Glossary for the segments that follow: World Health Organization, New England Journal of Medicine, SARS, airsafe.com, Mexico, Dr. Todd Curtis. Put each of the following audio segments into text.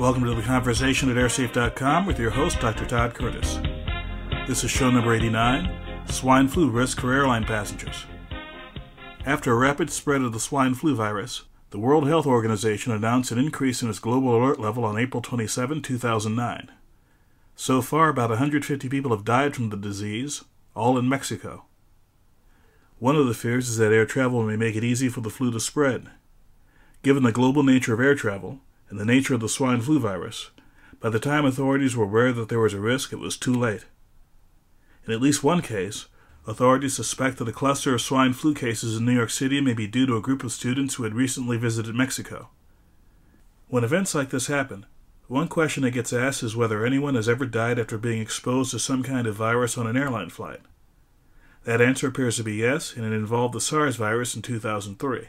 Welcome to The Conversation at airsafe.com with your host, Dr. Todd Curtis. This is show number 89, Swine Flu Risk for Airline Passengers. After a rapid spread of the swine flu virus, the World Health Organization announced an increase in its global alert level on April 27, 2009. So far, about 150 people have died from the disease, all in Mexico. One of the fears is that air travel may make it easy for the flu to spread. Given the global nature of air travel, and the nature of the swine flu virus, by the time authorities were aware that there was a risk, it was too late. In at least one case, authorities suspect that a cluster of swine flu cases in New York City may be due to a group of students who had recently visited Mexico. When events like this happen, one question that gets asked is whether anyone has ever died after being exposed to some kind of virus on an airline flight. That answer appears to be yes, and it involved the SARS virus in 2003.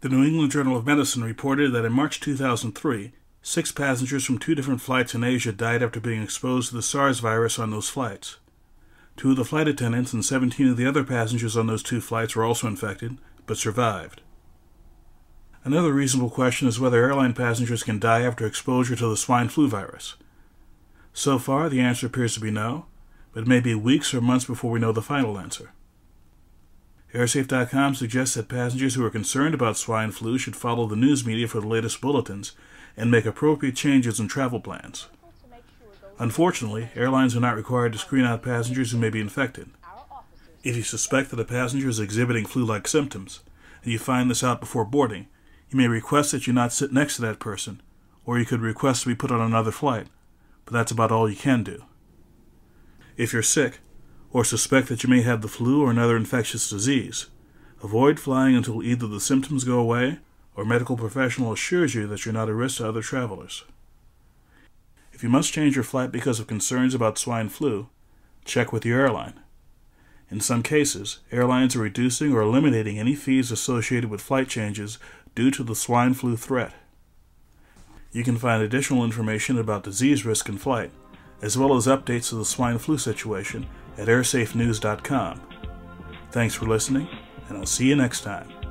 The New England Journal of Medicine reported that in March 2003, 6 passengers from 2 different flights in Asia died after being exposed to the SARS virus on those flights. 2 of the flight attendants and 17 of the other passengers on those 2 flights were also infected, but survived. Another reasonable question is whether airline passengers can die after exposure to the swine flu virus. So far, the answer appears to be no, but it may be weeks or months before we know the final answer. Airsafe.com suggests that passengers who are concerned about swine flu should follow the news media for the latest bulletins and make appropriate changes in travel plans. Unfortunately, airlines are not required to screen out passengers who may be infected. If you suspect that a passenger is exhibiting flu-like symptoms, and you find this out before boarding, you may request that you not sit next to that person, or you could request to be put on another flight, but that's about all you can do. If you're sick, or suspect that you may have the flu or another infectious disease, avoid flying until either the symptoms go away or a medical professional assures you that you're not a risk to other travelers. If you must change your flight because of concerns about swine flu, check with your airline. In some cases, airlines are reducing or eliminating any fees associated with flight changes due to the swine flu threat. You can find additional information about disease risk in flight, as well as updates to the swine flu situation at airsafenews.com. Thanks for listening, and I'll see you next time.